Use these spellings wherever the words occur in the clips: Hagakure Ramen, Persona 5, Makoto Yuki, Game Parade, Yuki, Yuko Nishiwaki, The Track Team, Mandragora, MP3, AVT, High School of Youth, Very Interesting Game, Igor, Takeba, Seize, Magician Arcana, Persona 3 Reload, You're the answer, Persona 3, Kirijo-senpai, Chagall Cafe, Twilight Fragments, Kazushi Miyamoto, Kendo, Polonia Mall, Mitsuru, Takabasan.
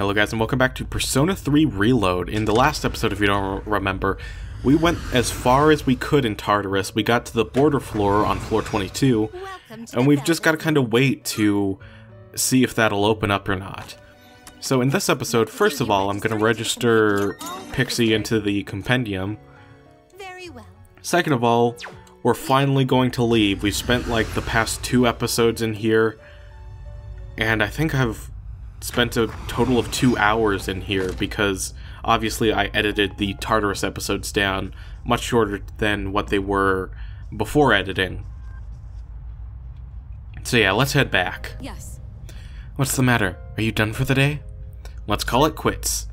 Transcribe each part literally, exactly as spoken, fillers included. Hello guys, and welcome back to Persona three Reload. In the last episode, if you don't remember, we went as far as we could in Tartarus. We got to the border floor on floor twenty-two, and we've just got to kind of wait to see if that'll open up or not. So in this episode, first of all, I'm going to register Pixie into the compendium. Second of all, we're finally going to leave. We've spent like the past two episodes in here, and I think I've spent a total of two hours in here because obviously I edited the Tartarus episodes down much shorter than what they were before editing. So yeah, let's head back. Yes. What's the matter? Are you done for the day? Let's call it quits.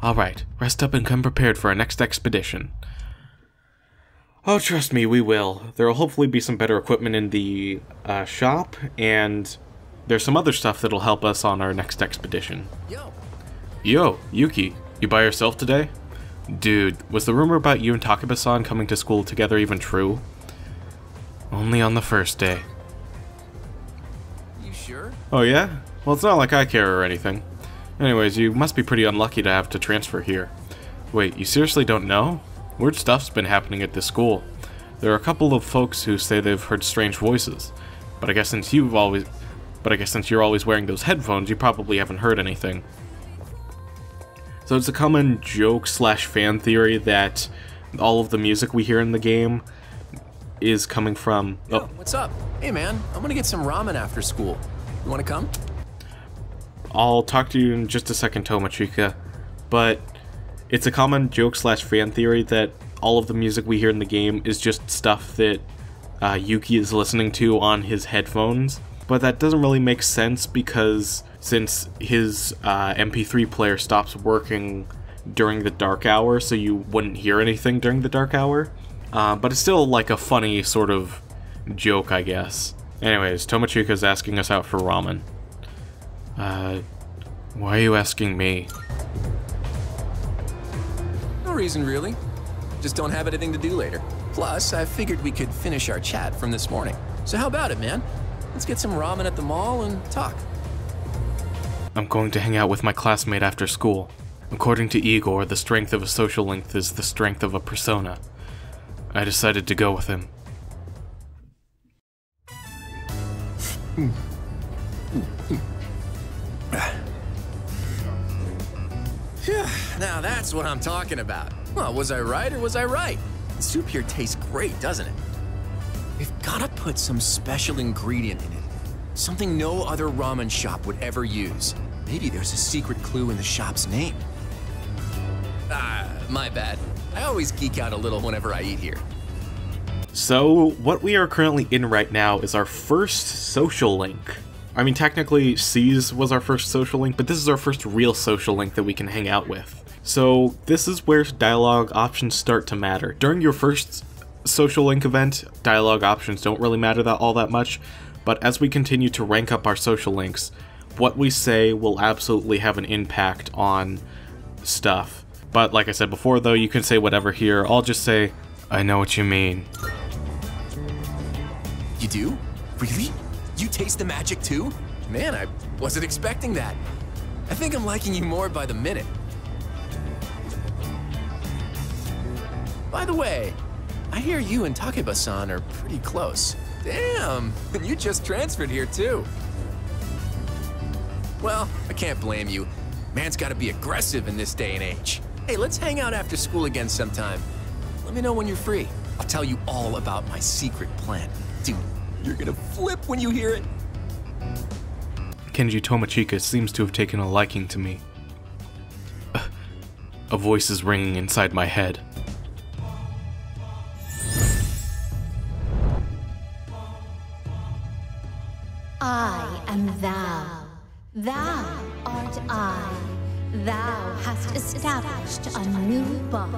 Alright, rest up and come prepared for our next expedition. Oh, trust me, we will. There will hopefully be some better equipment in the uh, shop, and there's some other stuff that'll help us on our next expedition. Yo. Yo, Yuki, you by yourself today? Dude, was the rumor about you and Takabasan coming to school together even true? Only on the first day. You sure? Oh yeah? Well, it's not like I care or anything. Anyways, you must be pretty unlucky to have to transfer here. Wait, you seriously don't know? Weird stuff's been happening at this school. There are a couple of folks who say they've heard strange voices, but I guess since you've always... But I guess since you're always wearing those headphones, you probably haven't heard anything. So it's a common joke slash fan theory that all of the music we hear in the game is coming from... Oh. Yo, what's up? Hey man, I'm gonna get some ramen after school. You wanna come? I'll talk to you in just a second, Tomochika. But it's a common joke slash fan theory that all of the music we hear in the game is just stuff that uh, Yuki is listening to on his headphones. But that doesn't really make sense because since his uh, M P three player stops working during the dark hour, so you wouldn't hear anything during the dark hour. Uh, but it's still like a funny sort of joke, I guess. Anyways, Tomochika's asking us out for ramen. Uh, why are you asking me? No reason really. Just don't have anything to do later. Plus, I figured we could finish our chat from this morning. So how about it, man? Let's get some ramen at the mall and talk. I'm going to hang out with my classmate after school. According to Igor, the strength of a social link is the strength of a persona. I decided to go with him. Now that's what I'm talking about. Well, was I right or was I right? The soup here tastes great, doesn't it? We've gotta put some special ingredient in it. Something no other ramen shop would ever use. Maybe there's a secret clue in the shop's name. Ah, my bad. I always geek out a little whenever I eat here. So, what we are currently in right now is our first social link. I mean, technically, Seize was our first social link, but this is our first real social link that we can hang out with. So, this is where dialogue options start to matter. During your first social link event, dialogue options don't really matter that all that much, but as we continue to rank up our social links, what we say will absolutely have an impact on stuff. But like I said before though, you can say whatever here. I'll just say, I know what you mean. You do? Really? You taste the magic too? Man, I wasn't expecting that. I think I'm liking you more by the minute. By the way, I hear you and Takeba-san are pretty close. Damn, and you just transferred here too. Well, I can't blame you. Man's gotta be aggressive in this day and age. Hey, let's hang out after school again sometime. Let me know when you're free. I'll tell you all about my secret plan. Dude, you're gonna flip when you hear it. Kenji Tomochika seems to have taken a liking to me. Uh, a voice is ringing inside my head. I am thou, thou art I, thou hast established a new bond.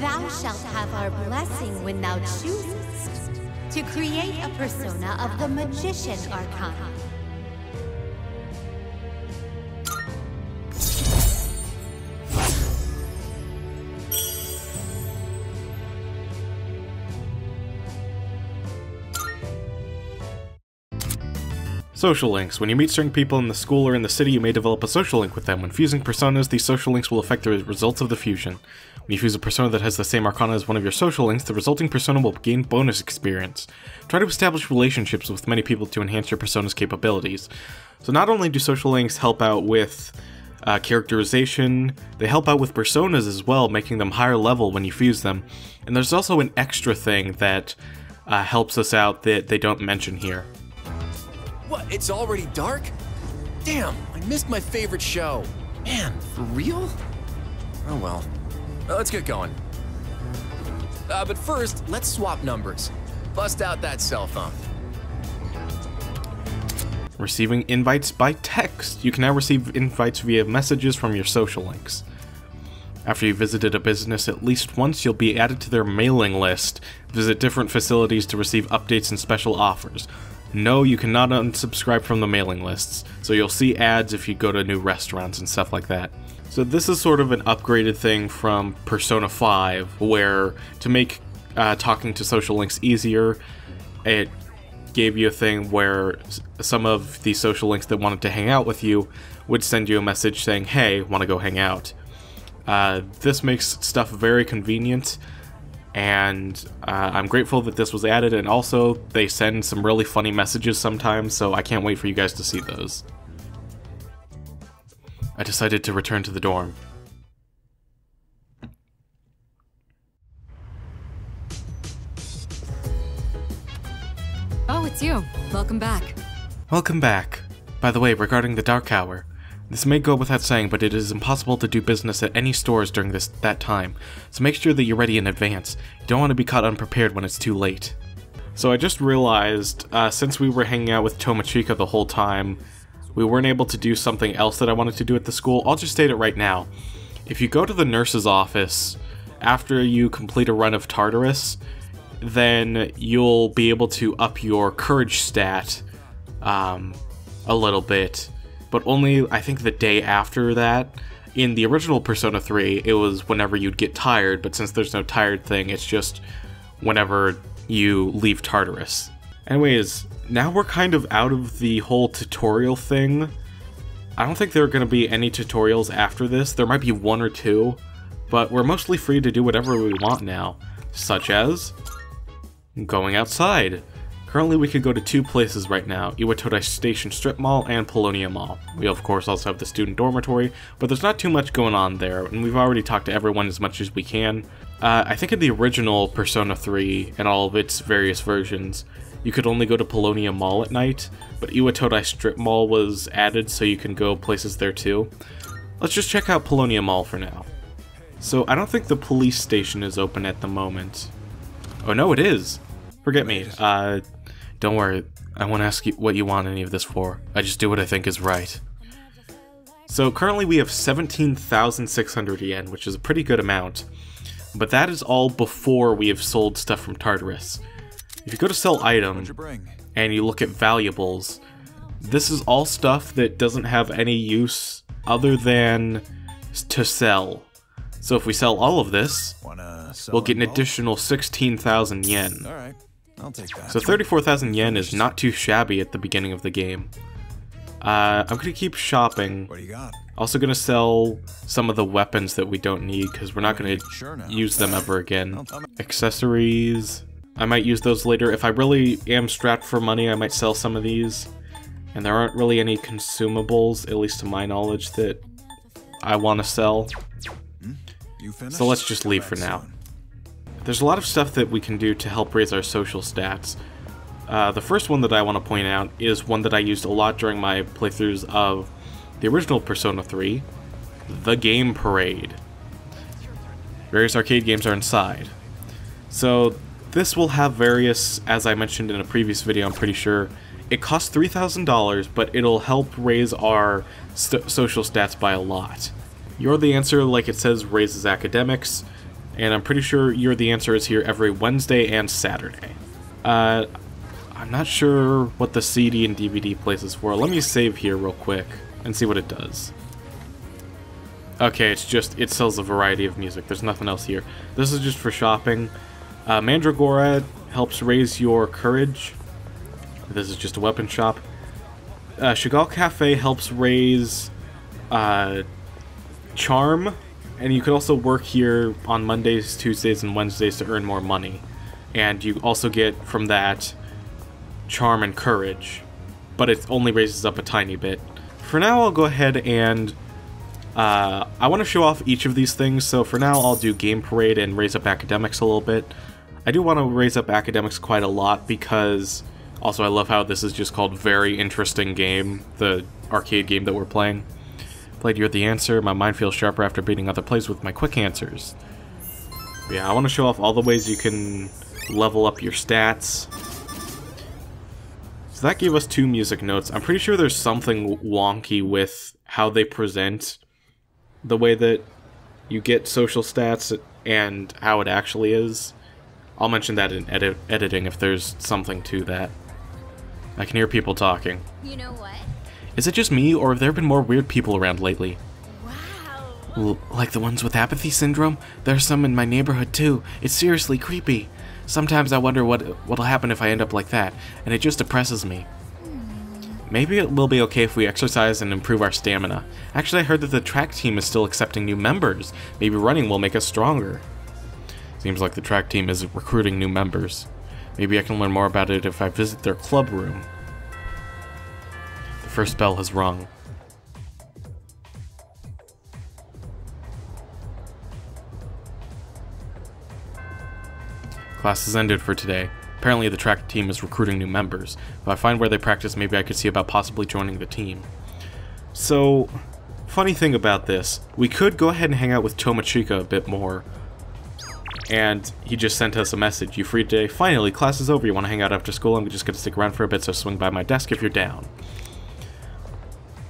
Thou shalt have our blessing when thou choosest to create a persona of the Magician Arcana. So Social links. When you meet certain people in the school or in the city, you may develop a social link with them. When fusing personas, these social links will affect the results of the fusion. When you fuse a persona that has the same arcana as one of your social links, the resulting persona will gain bonus experience. Try to establish relationships with many people to enhance your persona's capabilities. So not only do social links help out with uh, characterization, they help out with personas as well, making them higher level when you fuse them. And there's also an extra thing that uh, helps us out that they don't mention here. What, it's already dark? Damn, I missed my favorite show. Man, for real? Oh well, let's get going. Uh, but first, let's swap numbers. Bust out that cell phone. Receiving invites by text. You can now receive invites via messages from your social links. After you visited a business at least once, you'll be added to their mailing list. Visit different facilities to receive updates and special offers. No, you cannot unsubscribe from the mailing lists, so you'll see ads if you go to new restaurants and stuff like that. So this is sort of an upgraded thing from Persona five, where to make uh, talking to social links easier, it gave you a thing where some of the social links that wanted to hang out with you would send you a message saying, hey, want to go hang out. Uh, this makes stuff very convenient. And uh, I'm grateful that this was added, and also they send some really funny messages sometimes, so I can't wait for you guys to see those. I decided to return to the dorm. Oh, it's you. Welcome back. Welcome back. By the way, regarding the dark hour, this may go without saying, but it is impossible to do business at any stores during this that time, so make sure that you're ready in advance. You don't want to be caught unprepared when it's too late. So I just realized, uh, since we were hanging out with Tomochika the whole time, we weren't able to do something else that I wanted to do at the school. I'll just state it right now. If you go to the nurse's office after you complete a run of Tartarus, then you'll be able to up your courage stat um, a little bit. But only, I think, the day after that. In the original Persona three, it was whenever you'd get tired, but since there's no tired thing, it's just whenever you leave Tartarus. Anyways, now we're kind of out of the whole tutorial thing. I don't think there are going to be any tutorials after this. There might be one or two, but we're mostly free to do whatever we want now, such as going outside. Currently, we could go to two places right now, Iwatodai Station Strip Mall and Polonia Mall. We of course also have the student dormitory, but there's not too much going on there, and we've already talked to everyone as much as we can. Uh, I think in the original Persona three and all of its various versions, you could only go to Polonia Mall at night, but Iwatodai Strip Mall was added so you can go places there too. Let's just check out Polonia Mall for now. So I don't think the police station is open at the moment. Oh no, it is! Forget me. Uh... Don't worry, I won't ask you what you want any of this for. I just do what I think is right. So currently we have seventeen thousand six hundred yen, which is a pretty good amount. But that is all before we have sold stuff from Tartarus. If you go to sell item, and you look at valuables, this is all stuff that doesn't have any use other than to sell. So if we sell all of this, we'll get an additional sixteen thousand yen. All right. I'll take that. So thirty-four thousand yen is not too shabby at the beginning of the game. Uh, I'm gonna keep shopping. What do you got? Also gonna sell some of the weapons that we don't need because we're not gonna sure use them ever again. Accessories. I might use those later. If I really am strapped for money, I might sell some of these. And there aren't really any consumables, at least to my knowledge, that I want to sell. You finished? So let's just leave for now. There's a lot of stuff that we can do to help raise our social stats. Uh, the first one that I want to point out is one that I used a lot during my playthroughs of the original Persona three, the Game Parade. Various arcade games are inside. So this will have various, as I mentioned in a previous video, I'm pretty sure. It costs three thousand dollars, but it'll help raise our st- social stats by a lot. You're the Answer, like it says, raises academics. And I'm pretty sure You're the Answer is here every Wednesday and Saturday. Uh, I'm not sure what the C D and D V D place is for. Let me save here real quick and see what it does. Okay, it's just, it sells a variety of music. There's nothing else here. This is just for shopping. Uh, Mandragora helps raise your courage. This is just a weapon shop. Uh, Chagall Cafe helps raise uh, charm, and you could also work here on Mondays, Tuesdays, and Wednesdays to earn more money. And you also get from that charm and courage, but it only raises up a tiny bit. For now, I'll go ahead and uh, I want to show off each of these things, so for now I'll do Game Parade and raise up academics a little bit. I do want to raise up academics quite a lot because also I love how this is just called Very Interesting Game, the arcade game that we're playing. Played You're the Answer, my mind feels sharper after beating other players with my quick answers. Yeah, I want to show off all the ways you can level up your stats. So that gave us two music notes. I'm pretty sure there's something wonky with how they present the way that you get social stats and how it actually is. I'll mention that in edit editing if there's something to that. I can hear people talking. You know what? Is it just me, or have there been more weird people around lately? Wow. L like the ones with apathy syndrome? There's some in my neighborhood too. It's seriously creepy. Sometimes I wonder what what'll happen if I end up like that, and it just depresses me. Mm. Maybe it will be okay if we exercise and improve our stamina. Actually, I heard that the track team is still accepting new members. Maybe running will make us stronger. Seems like the track team is recruiting new members. Maybe I can learn more about it if I visit their club room. The first bell has rung. Class has ended for today. Apparently the track team is recruiting new members. If I find where they practice, maybe I could see about possibly joining the team. So, funny thing about this, we could go ahead and hang out with Tomochika a bit more. And he just sent us a message. You free today? Finally, class is over. You want to hang out after school? I'm just going to stick around for a bit, so swing by my desk if you're down.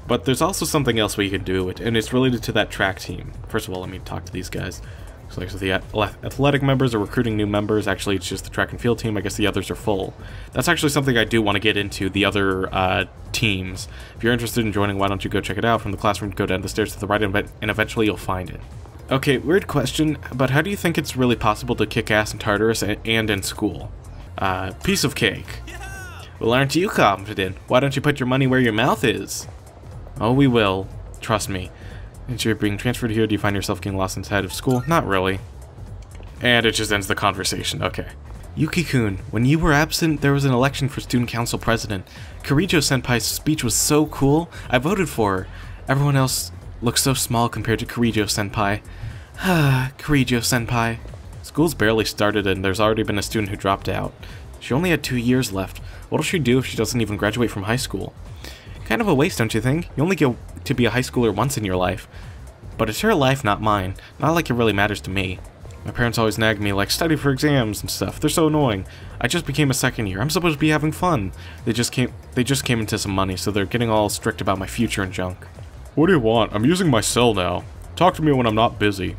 But there's also something else we can do, and it's related to that track team. First of all, let me talk to these guys. So the athletic members are recruiting new members. Actually, it's just the track and field team. I guess the others are full. That's actually something I do want to get into, the other uh, teams. If you're interested in joining, why don't you go check it out? From the classroom, go down the stairs to the right, and eventually you'll find it. Okay, weird question, but how do you think it's really possible to kick ass in Tartarus and in school? Uh, piece of cake. Yeah! Well, aren't you confident? Why don't you put your money where your mouth is? Oh, we will. Trust me. Since you're being transferred here, do you find yourself getting lost inside of school? Not really. And it just ends the conversation, okay. Yuki-kun, when you were absent, there was an election for student council president. Kirijo-senpai's speech was so cool, I voted for her. Everyone else looks so small compared to Kirijo-senpai. Ah, Kirijo-senpai. School's barely started and there's already been a student who dropped out. She only had two years left. What'll she do if she doesn't even graduate from high school? Kind of a waste, don't you think? You only get to be a high schooler once in your life. But it's her life, not mine. Not like it really matters to me. My parents always nag me, like, study for exams and stuff. They're so annoying. I just became a second year. I'm supposed to be having fun. They just came, they just came into some money, so they're getting all strict about my future and junk. What do you want? I'm using my cell now. Talk to me when I'm not busy.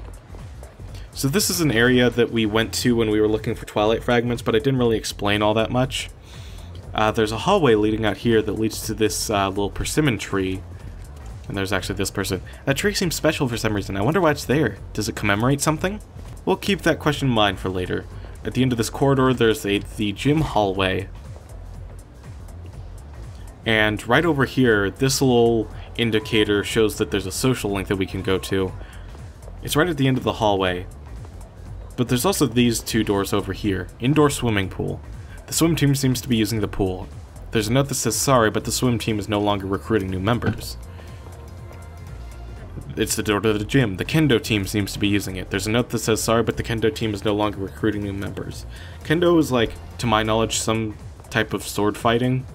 So this is an area that we went to when we were looking for Twilight Fragments, but I didn't really explain all that much. Uh, there's a hallway leading out here that leads to this uh, little persimmon tree. And there's actually this person. That tree seems special for some reason. I wonder why it's there. Does it commemorate something? We'll keep that question in mind for later. At the end of this corridor, there's a, the gym hallway. And right over here, this little indicator shows that there's a social link that we can go to. It's right at the end of the hallway. But there's also these two doors over here. Indoor swimming pool. The swim team seems to be using the pool. There's a note that says sorry, but the swim team is no longer recruiting new members. It's the door to the gym. The kendo team seems to be using it. There's a note that says sorry, but the kendo team is no longer recruiting new members. Kendo is, like, to my knowledge, some type of sword fighting.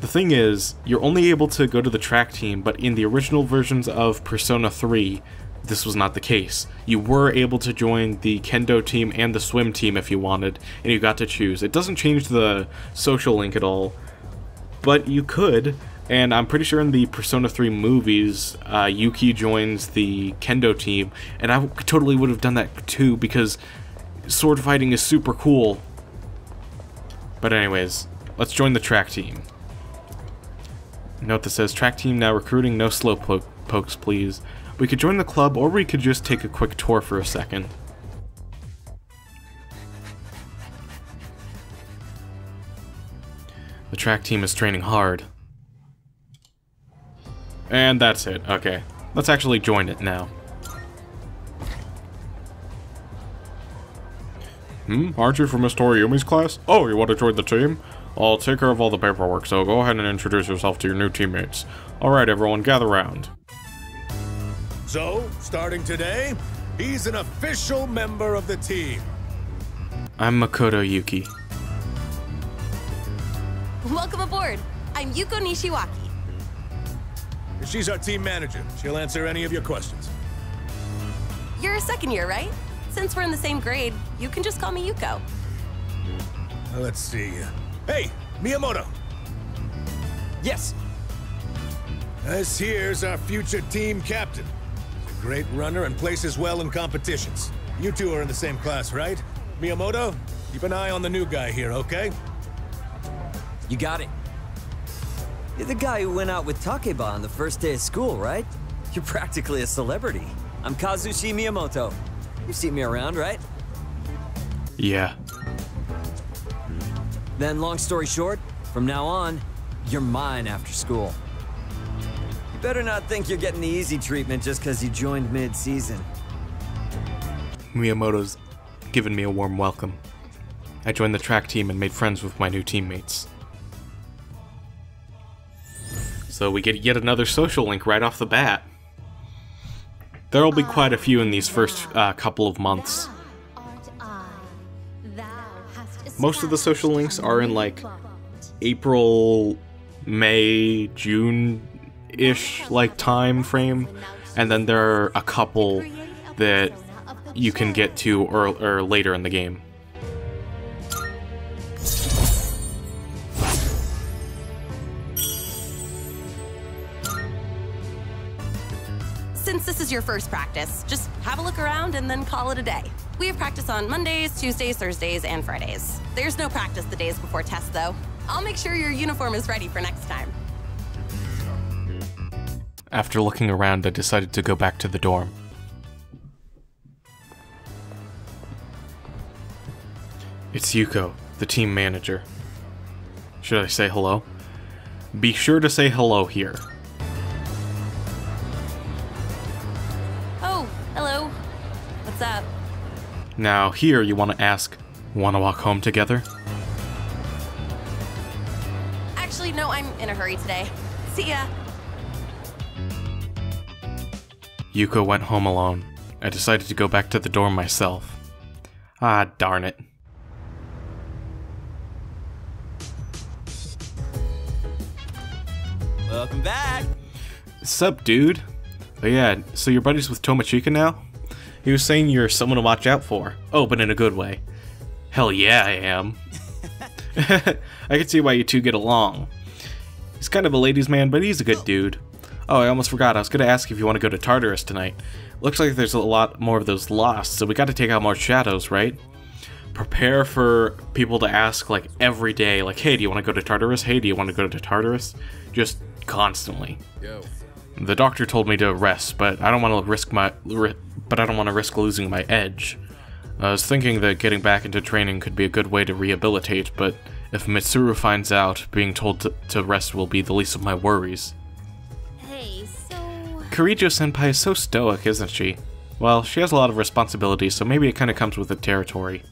The thing is, you're only able to go to the track team, but in the original versions of Persona three, this was not the case. You were able to join the kendo team and the swim team if you wanted, and you got to choose. It doesn't change the social link at all, but you could, and I'm pretty sure in the Persona three movies, uh, Yuki joins the kendo team, and I totally would have done that too, because sword fighting is super cool. But anyways, let's join the track team. Note that says, track team now recruiting, no slow po pokes please. We could join the club, or we could just take a quick tour for a second. The track team is training hard. And that's it. Okay. Let's actually join it now. Hmm? Aren't you from Miss Toriumi's class? Oh, you want to join the team? I'll take care of all the paperwork, so go ahead and introduce yourself to your new teammates. Alright, everyone, gather round. So, starting today, he's an official member of the team. I'm Makoto Yuki. Welcome aboard. I'm Yuko Nishiwaki. She's our team manager. She'll answer any of your questions. You're a second year, right? Since we're in the same grade, you can just call me Yuko. Let's see. Hey, Miyamoto. Yes. This here's our future team captain. He's a great runner and places well in competitions. You two are in the same class, right? Miyamoto, keep an eye on the new guy here, okay? You got it. You're the guy who went out with Takeba on the first day of school, right? You're practically a celebrity. I'm Kazushi Miyamoto. You've seen me around, right? Yeah. Then, long story short, from now on, you're mine after school. You better not think you're getting the easy treatment just because you joined mid-season. Miyamoto's given me a warm welcome. I joined the track team and made friends with my new teammates. So we get yet another social link right off the bat. There'll be quite a few in these first uh, couple of months. Most of the social links are in like April, May, June-ish like time frame, and then there are a couple that you can get to or, or later in the game. Since this is your first practice, just have a look around and then call it a day. We have practice on Mondays, Tuesdays, Thursdays, and Fridays. There's no practice the days before tests, though. I'll make sure your uniform is ready for next time. After looking around, I decided to go back to the dorm. It's Yuko, the team manager. Should I say hello? Be sure to say hello here. Up. Now here you want to ask, want to walk home together? Actually, no, I'm in a hurry today. See ya. Yuko went home alone. I decided to go back to the dorm myself. Ah, darn it. Welcome back. Sup, dude? But yeah, so you're buddies with Tomochika now? He was saying you're someone to watch out for. Oh, but in a good way. Hell yeah, I am. I can see why you two get along. He's kind of a ladies' man, but he's a good dude. Oh, I almost forgot. I was going to ask if you want to go to Tartarus tonight. Looks like there's a lot more of those lost, so we got to take out more shadows, right? Prepare for people to ask, like, every day, like, hey, do you want to go to Tartarus? Hey, do you want to go to Tartarus? Just constantly. Yo. The doctor told me to rest, but I don't want to risk my, but I don't want to risk losing my edge. I was thinking that getting back into training could be a good way to rehabilitate, but if Mitsuru finds out, being told to, to rest will be the least of my worries. Hey, so... Kirijo-senpai is so stoic, isn't she? Well, she has a lot of responsibilities, so maybe it kind of comes with the territory.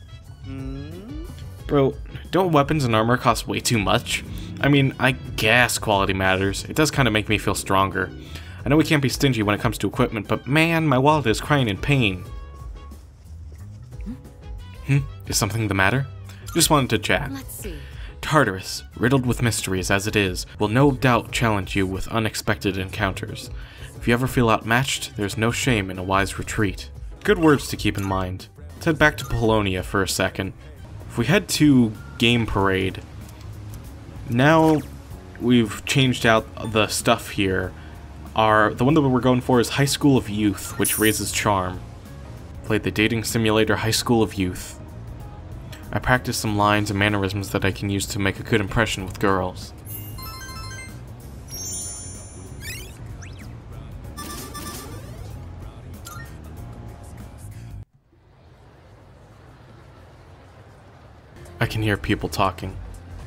Mm? Bro, don't weapons and armor cost way too much? I mean, I guess quality matters. It does kind of make me feel stronger. I know we can't be stingy when it comes to equipment, but man, my wallet is crying in pain. Hmm? Is something the matter? Just wanted to chat. Let's see. Tartarus, riddled with mysteries as it is, will no doubt challenge you with unexpected encounters. If you ever feel outmatched, there's no shame in a wise retreat. Good words to keep in mind. Let's head back to Polonia for a second. If we head to Game Parade, now we've changed out the stuff here. Our, the one that we're going for is High School of Youth, which raises charm. Played the dating simulator High School of Youth. I practiced some lines and mannerisms that I can use to make a good impression with girls. I can hear people talking.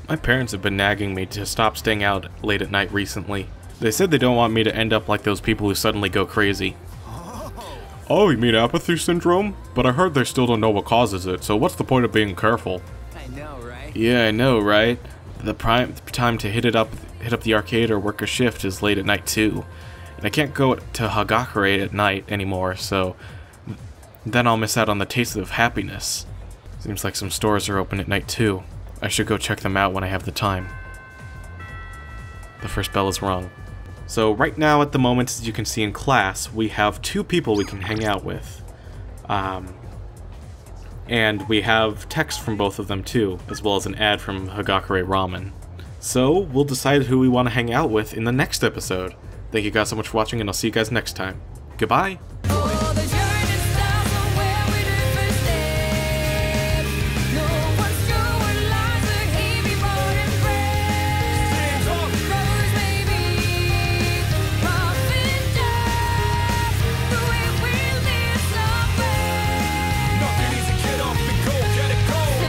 My parents have been nagging me to stop staying out late at night recently. They said they don't want me to end up like those people who suddenly go crazy. Oh, you mean apathy syndrome? But I heard they still don't know what causes it, so what's the point of being careful? I know, right? Yeah, I know, right? The prime time to hit it up, hit up the arcade or work a shift is late at night too. And I can't go to Hagakure at night anymore, so then I'll miss out on the taste of happiness. Seems like some stores are open at night too. I should go check them out when I have the time. The first bell is rung. So right now at the moment, as you can see in class, we have two people we can hang out with. Um, and we have text from both of them too, as well as an ad from Hagakure Ramen. So we'll decide who we want to hang out with in the next episode. Thank you guys so much for watching, and I'll see you guys next time. Goodbye!